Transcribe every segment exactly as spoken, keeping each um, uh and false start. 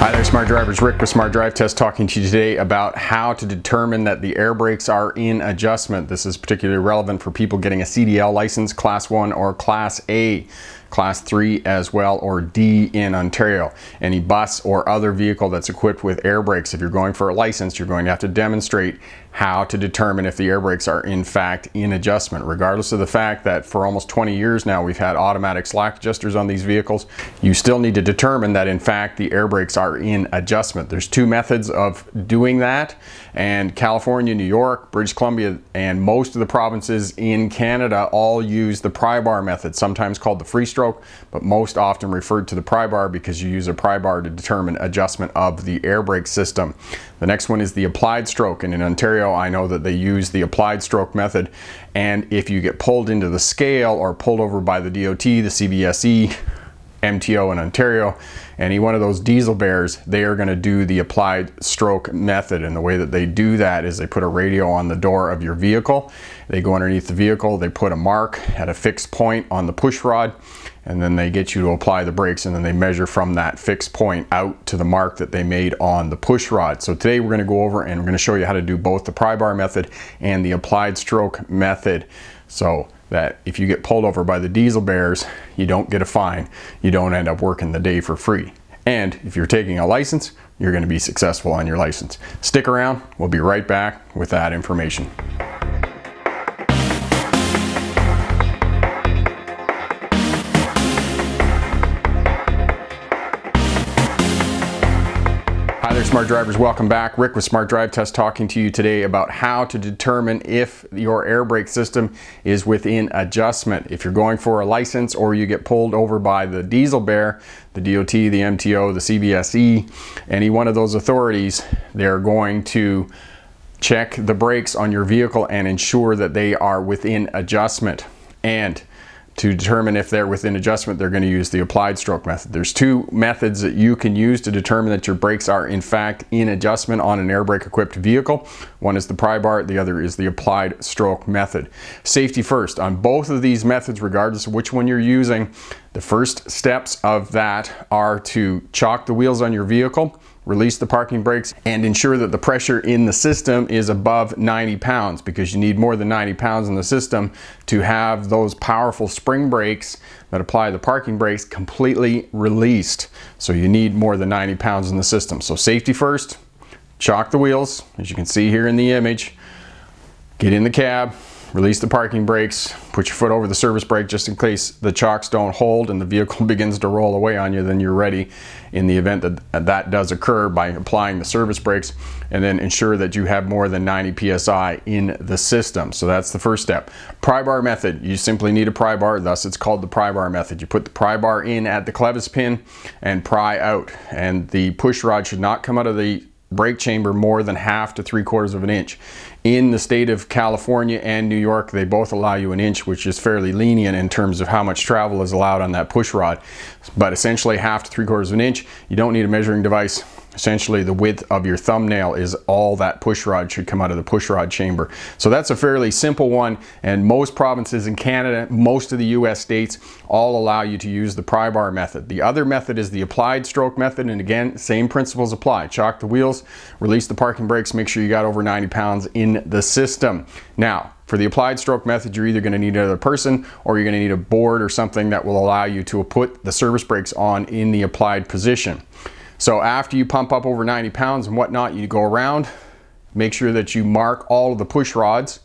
Hi there, Smart Drivers. Rick with Smart Drive Test talking to you today about how to determine that the air brakes are in adjustment. This is particularly relevant for people getting a C D L license, Class one or Class A, Class three as well, or D in Ontario. Any bus or other vehicle that's equipped with air brakes, if you're going for a license, you're going to have to demonstrate how to determine if the air brakes are in fact in adjustment, regardless of the fact that for almost twenty years now we've had automatic slack adjusters on these vehicles. You still need to determine that in fact the air brakes are in adjustment. There's two methods of doing that, and California, New York, British Columbia, and most of the provinces in Canada all use the pry bar method, sometimes called the free stroke, but most often referred to the pry bar because you use a pry bar to determine adjustment of the air brake system. The next one is the applied stroke, and in Ontario I know that they use the applied stroke method, and if you get pulled into the scale or pulled over by the D O T, the C B S E, M T O in Ontario, any one of those diesel bears, they are going to do the applied stroke method. And the way that they do that is they put a radio on the door of your vehicle. They go underneath the vehicle, they put a mark at a fixed point on the push rod, and then they get you to apply the brakes, and then they measure from that fixed point out to the mark that they made on the push rod. So today we're going to go over and we're going to show you how to do both the pry bar method and the applied stroke method, so that if you get pulled over by the diesel bears, you don't get a fine, you don't end up working the day for free. And if you're taking a license, you're going to be successful on your license. Stick around, we'll be right back with that information. Hi there, Smart Drivers, welcome back. Rick with Smart Drive Test talking to you today about how to determine if your air brake system is within adjustment. If you're going for a license or you get pulled over by the diesel bear, the D O T, the M T O, the C B S E, any one of those authorities, they're going to check the brakes on your vehicle and ensure that they are within adjustment. And to determine if they're within adjustment, they're going to use the applied stroke method. There's two methods that you can use to determine that your brakes are in fact in adjustment on an air brake equipped vehicle. One is the pry bar, the other is the applied stroke method. Safety first. On both of these methods, regardless of which one you're using, the first steps of that are to chock the wheels on your vehicle, release the parking brakes, and ensure that the pressure in the system is above ninety pounds, because you need more than ninety pounds in the system to have those powerful spring brakes that apply the parking brakes completely released. So you need more than ninety pounds in the system. So safety first, chock the wheels, as you can see here in the image, get in the cab, release the parking brakes, put your foot over the service brake just in case the chocks don't hold and the vehicle begins to roll away on you. Then you're ready in the event that that does occur by applying the service brakes, and then ensure that you have more than ninety P S I in the system. So that's the first step. Pry bar method. You simply need a pry bar, thus it's called the pry bar method. You put the pry bar in at the clevis pin and pry out, and the push rod should not come out of the brake chamber more than half to three quarters of an inch. In the state of California and New York, they both allow you an inch, which is fairly lenient in terms of how much travel is allowed on that push rod, but essentially half to three quarters of an inch. You don't need a measuring device. Essentially the width of your thumbnail is all that push rod should come out of the push rod chamber. So that's a fairly simple one, and most provinces in Canada, most of the U S states, all allow you to use the pry bar method. The other method is the applied stroke method, and again, same principles apply. Chock the wheels, release the parking brakes, make sure you got over ninety pounds in the system. Now, for the applied stroke method, you're either going to need another person or you're going to need a board or something that will allow you to put the service brakes on in the applied position. So after you pump up over ninety pounds and whatnot, you go around, make sure that you mark all of the push rods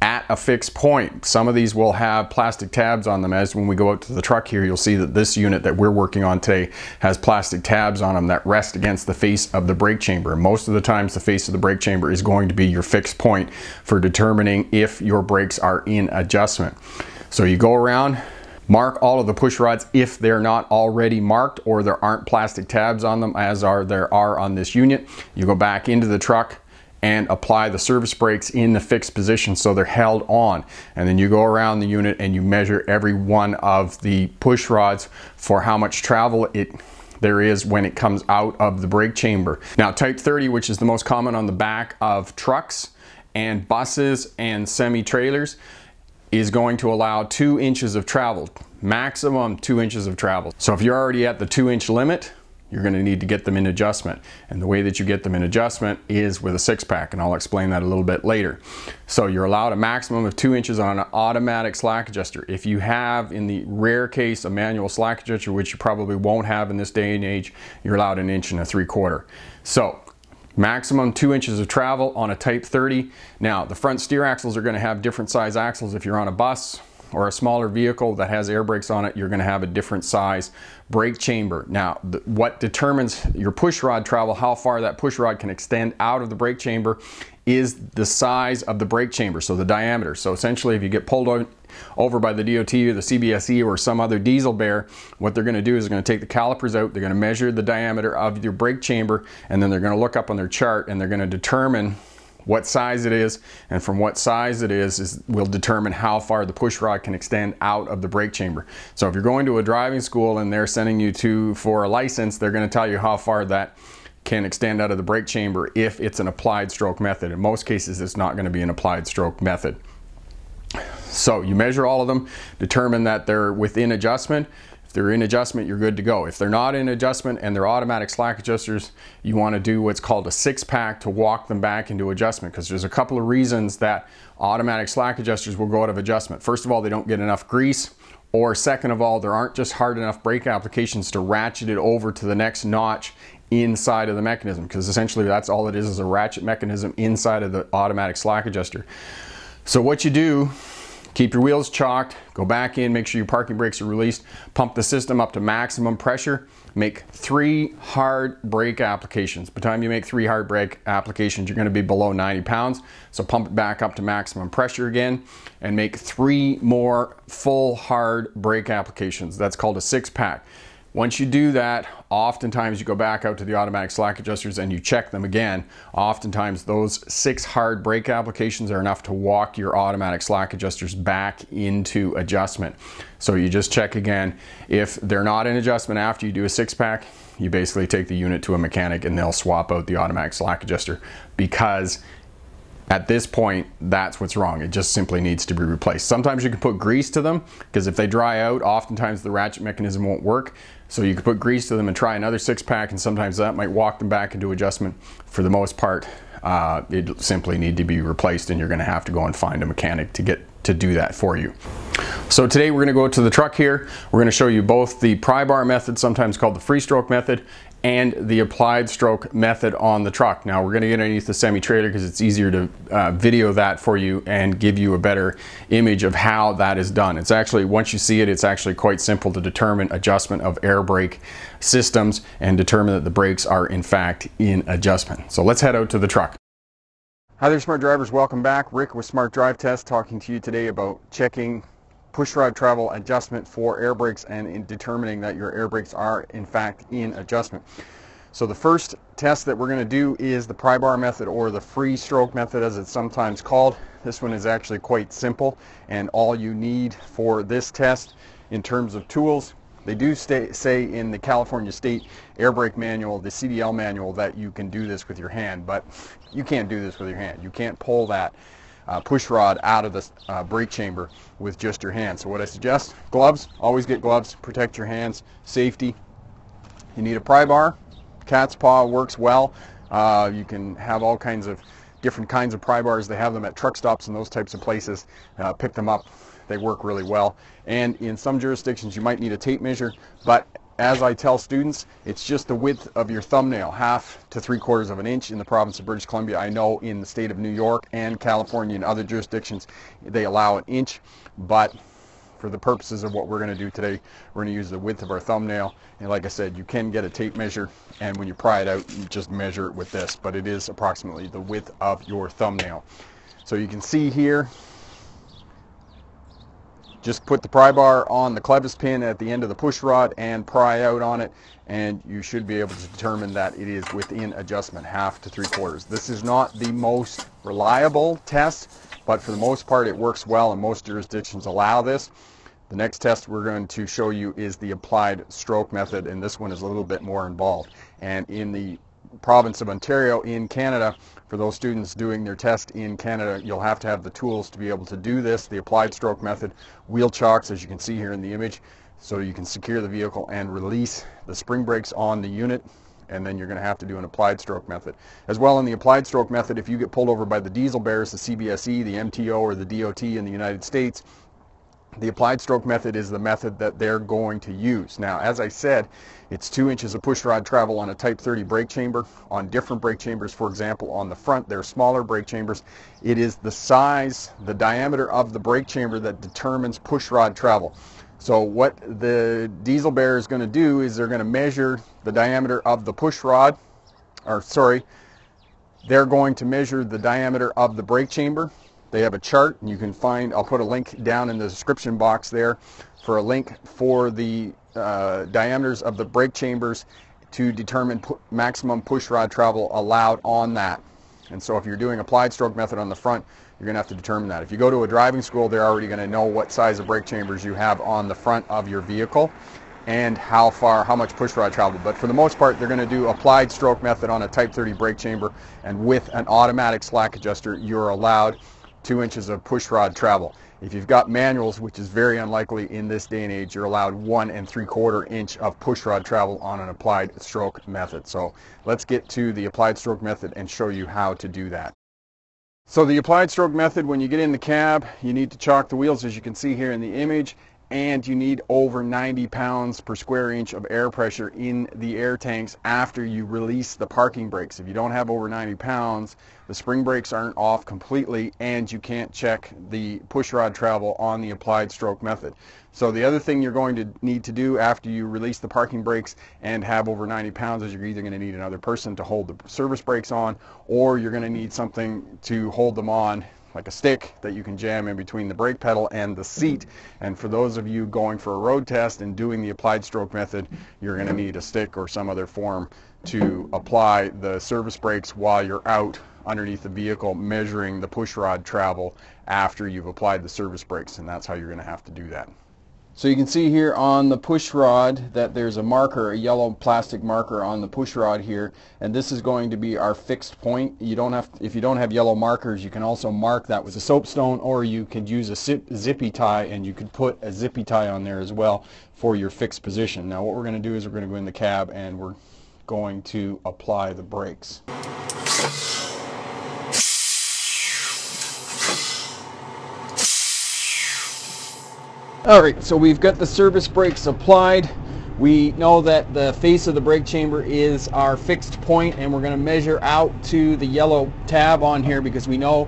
at a fixed point. Some of these will have plastic tabs on them, as when we go out to the truck here, you'll see that this unit that we're working on today has plastic tabs on them that rest against the face of the brake chamber. Most of the times the face of the brake chamber is going to be your fixed point for determining if your brakes are in adjustment. So you go around, mark all of the push rods if they're not already marked or there aren't plastic tabs on them, as are there are on this unit. You go back into the truck and apply the service brakes in the fixed position so they're held on. And then you go around the unit and you measure every one of the push rods for how much travel it there is when it comes out of the brake chamber. Now, Type thirty, which is the most common on the back of trucks and buses and semi-trailers, is going to allow two inches of travel, maximum two inches of travel. So if you're already at the two inch limit, you're going to need to get them in adjustment. And the way that you get them in adjustment is with a six pack, and I'll explain that a little bit later. So you're allowed a maximum of two inches on an automatic slack adjuster. If you have, in the rare case, a manual slack adjuster, which you probably won't have in this day and age, you're allowed an inch and a three quarter. So maximum two inches of travel on a Type thirty. Now, the front steer axles are going to have different size axles. If you're on a bus or a smaller vehicle that has air brakes on it, you're going to have a different size brake chamber. Now, what determines your push rod travel, how far that push rod can extend out of the brake chamber, is the size of the brake chamber, so the diameter. So essentially, if you get pulled over by the D O T or the C B S E or some other diesel bear, what they're going to do is they're going to take the calipers out, they're going to measure the diameter of your brake chamber, and then they're going to look up on their chart and they're going to determine what size it is, and from what size it is, is will determine how far the push rod can extend out of the brake chamber. So if you're going to a driving school and they're sending you to for a license, they're going to tell you how far that can extend out of the brake chamber if it's an applied stroke method. In most cases, it's not going to be an applied stroke method. So you measure all of them, determine that they're within adjustment. If they're in adjustment, you're good to go. If they're not in adjustment and they're automatic slack adjusters, you want to do what's called a six pack to walk them back into adjustment, because there's a couple of reasons that automatic slack adjusters will go out of adjustment. First of all, they don't get enough grease, or second of all, there aren't just hard enough brake applications to ratchet it over to the next notch inside of the mechanism, because essentially that's all it is, is a ratchet mechanism inside of the automatic slack adjuster. So what you do, keep your wheels chalked, go back in, make sure your parking brakes are released, pump the system up to maximum pressure, make three hard brake applications. By the time you make three hard brake applications, you're going to be below ninety pounds. So pump it back up to maximum pressure again and make three more full hard brake applications. That's called a six pack. Once you do that, oftentimes you go back out to the automatic slack adjusters and you check them again. Oftentimes those six hard brake applications are enough to walk your automatic slack adjusters back into adjustment. So you just check again. If they're not in adjustment after you do a six pack, you basically take the unit to a mechanic and they'll swap out the automatic slack adjuster, because at this point, that's what's wrong. It just simply needs to be replaced. Sometimes you can put grease to them, because if they dry out, oftentimes the ratchet mechanism won't work. So you can put grease to them and try another six pack, and sometimes that might walk them back into adjustment. For the most part, uh, it simply need to be replaced, and you're going to have to go and find a mechanic to get to do that for you. So today we're going to go to the truck here. We're going to show you both the pry bar method, sometimes called the free stroke method, and the applied stroke method on the truck. Now we're gonna get underneath the semi-trailer because it's easier to uh, video that for you and give you a better image of how that is done. It's actually, once you see it, it's actually quite simple to determine adjustment of air brake systems and determine that the brakes are in fact in adjustment. So let's head out to the truck. Hi there, Smart Drivers, welcome back. Rick with Smart Drive Test talking to you today about checking push rod travel adjustment for air brakes and in determining that your air brakes are in fact in adjustment. So the first test that we're going to do is the pry bar method, or the free stroke method as it's sometimes called. This one is actually quite simple, and all you need for this test in terms of tools, they do stay, say in the California State Air Brake Manual, the C D L manual, that you can do this with your hand, but you can't do this with your hand. You can't pull that Uh, push rod out of the uh, brake chamber with just your hand. So what I suggest, gloves, always get gloves, protect your hands, safety. You need a pry bar, cat's paw works well. Uh, you can have all kinds of different kinds of pry bars. They have them at truck stops and those types of places. Uh, pick them up, they work really well. And in some jurisdictions you might need a tape measure, but as I tell students, it's just the width of your thumbnail, half to three quarters of an inch in the province of British Columbia. I know in the state of New York and California and other jurisdictions, they allow an inch, but for the purposes of what we're going to do today, we're going to use the width of our thumbnail. And like I said, you can get a tape measure, and when you pry it out, you just measure it with this, but it is approximately the width of your thumbnail. So you can see here, just put the pry bar on the clevis pin at the end of the push rod and pry out on it, and you should be able to determine that it is within adjustment, half to three quarters. This is not the most reliable test, but for the most part it works well and most jurisdictions allow this. The next test we're going to show you is the applied stroke method, and this one is a little bit more involved. And in the province of Ontario in Canada, for those students doing their test in Canada, you'll have to have the tools to be able to do this, the applied stroke method, wheel chocks, as you can see here in the image, so you can secure the vehicle and release the spring brakes on the unit, and then you're going to have to do an applied stroke method. As well, in the applied stroke method, if you get pulled over by the diesel bears, the C B S E, the M T O, or the D O T in the United States, the applied stroke method is the method that they're going to use. Now, as I said, it's two inches of push rod travel on a Type thirty brake chamber. On different brake chambers, for example, on the front, they're smaller brake chambers. It is the size, the diameter of the brake chamber that determines push rod travel. So what the diesel bearer is going to do is they're going to measure the diameter of the push rod, or sorry, they're going to measure the diameter of the brake chamber. They have a chart, and you can find, I'll put a link down in the description box there for a link for the uh, diameters of the brake chambers to determine pu- maximum push rod travel allowed on that. And so if you're doing applied stroke method on the front, you're going to have to determine that. If you go to a driving school, they're already going to know what size of brake chambers you have on the front of your vehicle and how far, how much push rod travel. But for the most part, they're going to do applied stroke method on a Type thirty brake chamber, and with an automatic slack adjuster, you're allowed two inches of push rod travel. If you've got manuals, which is very unlikely in this day and age, you're allowed one and three quarter inch of push rod travel on an applied stroke method. So let's get to the applied stroke method and show you how to do that. So the applied stroke method, when you get in the cab, you need to chock the wheels, as you can see here in the image, and you need over ninety pounds per square inch of air pressure in the air tanks after you release the parking brakes. If you don't have over ninety pounds, the spring brakes aren't off completely, and you can't check the push rod travel on the applied stroke method. So the other thing you're going to need to do after you release the parking brakes and have over ninety pounds is you're either going to need another person to hold the service brakes on, or you're going to need something to hold them on, like a stick that you can jam in between the brake pedal and the seat. And for those of you going for a road test and doing the applied stroke method, you're going to need a stick or some other form to apply the service brakes while you're out underneath the vehicle measuring the push rod travel after you've applied the service brakes, and that's how you're going to have to do that. So you can see here on the push rod that there's a marker, a yellow plastic marker on the push rod here, and this is going to be our fixed point. You don't have, if you don't have yellow markers, you can also mark that with a soapstone, or you could use a zip, zippy tie, and you could put a zippy tie on there as well for your fixed position. Now what we're going to do is we're going to go in the cab and we're going to apply the brakes. Alright, so we've got the service brakes applied. We know that the face of the brake chamber is our fixed point, and we're going to measure out to the yellow tab on here, because we know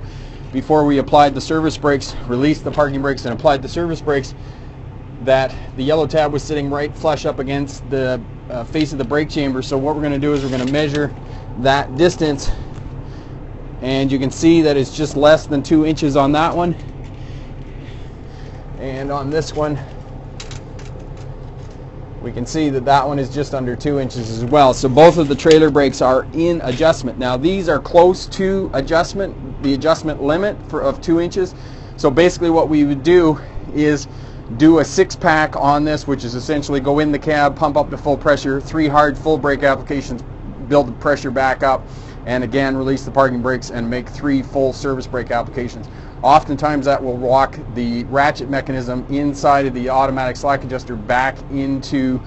before we applied the service brakes, released the parking brakes and applied the service brakes, that the yellow tab was sitting right flush up against the uh, face of the brake chamber. So what we're going to do is we're going to measure that distance, and you can see that it's just less than two inches on that one. And on this one, we can see that that one is just under two inches as well. So both of the trailer brakes are in adjustment. Now these are close to adjustment, the adjustment limit for, of two inches. So basically what we would do is do a six pack on this, which is essentially go in the cab, pump up to full pressure, three hard full brake applications, build the pressure back up, and again release the parking brakes and make three full service brake applications. Oftentimes that will lock the ratchet mechanism inside of the automatic slack adjuster back into,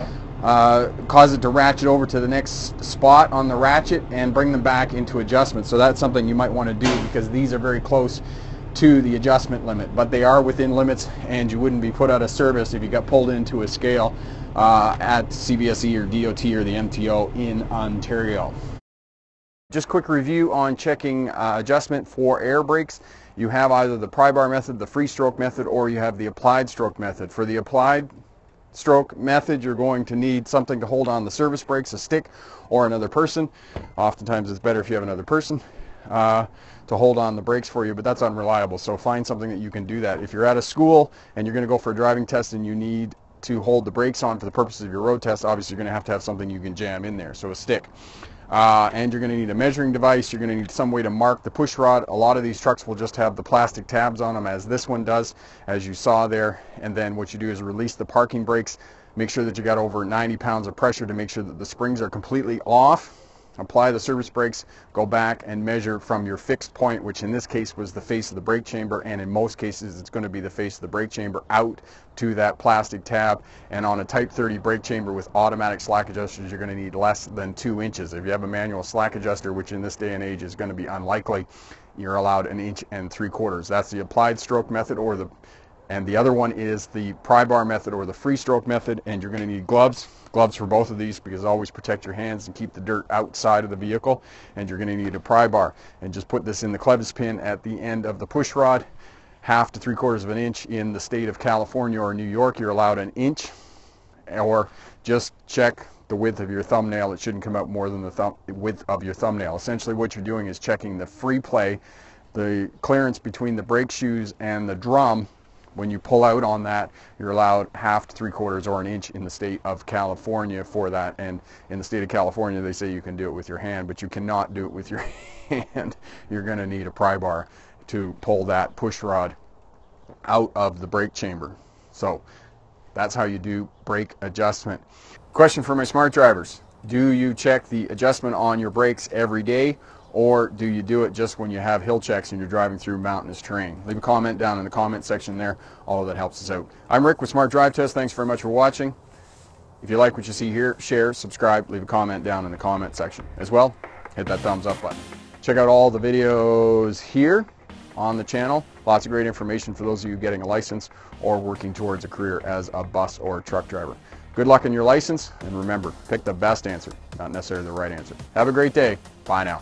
uh, cause it to ratchet over to the next spot on the ratchet and bring them back into adjustment. So that's something you might want to do, because these are very close to the adjustment limit, but they are within limits, and you wouldn't be put out of service if you got pulled into a scale uh, at C B S E or D O T or the M T O in Ontario. Just quick review on checking uh, adjustment for air brakes. You have either the pry bar method, the free stroke method, or you have the applied stroke method. For the applied stroke method, you're going to need something to hold on the service brakes, a stick or another person. Oftentimes it's better if you have another person uh, to hold on the brakes for you, but that's unreliable. So find something that you can do that. If you're at a school and you're going to go for a driving test and you need to hold the brakes on for the purposes of your road test, obviously you're going to have to have something you can jam in there, so a stick. Uh, and you're going to need a measuring device. You're going to need some way to mark the push rod. A lot of these trucks will just have the plastic tabs on them, as this one does, as you saw there. And then what you do is release the parking brakes. Make sure that you got over ninety pounds of pressure to make sure that the springs are completely off. apply the service brakes, go back and measure from your fixed point, which in this case was the face of the brake chamber, and in most cases it's going to be the face of the brake chamber, out to that plastic tab. And on a type thirty brake chamber with automatic slack adjusters, you're going to need less than two inches. If you have a manual slack adjuster, which in this day and age is going to be unlikely, you're allowed an inch and three quarters. That's the applied stroke method, or the and the other one is the pry bar method or the free stroke method, and you're going to need gloves. Gloves for both of these, because always protect your hands and keep the dirt outside of the vehicle. And you're going to need a pry bar. And just put this in the clevis pin at the end of the push rod, half to three quarters of an inch. In the state of California or New York, you're allowed an inch, or just check the width of your thumbnail. It shouldn't come out more than the thumb width of your thumbnail. Essentially what you're doing is checking the free play, the clearance between the brake shoes and the drum. When you pull out on that, you're allowed half to three quarters or an inch in the state of California for that. And in the state of California, they say you can do it with your hand, but you cannot do it with your hand. You're going to need a pry bar to pull that push rod out of the brake chamber. So that's how you do brake adjustment. Question for my smart drivers: do you check the adjustment on your brakes every day, or do you do it just when you have hill checks and you're driving through mountainous terrain? Leave a comment down in the comment section there. All of that helps us out. I'm Rick with Smart Drive Test. Thanks very much for watching. If you like what you see here, share, subscribe, leave a comment down in the comment section. As well, hit that thumbs up button. Check out all the videos here on the channel. Lots of great information for those of you getting a license or working towards a career as a bus or truck driver. Good luck on your license, and remember, pick the best answer, not necessarily the right answer. Have a great day. Bye now.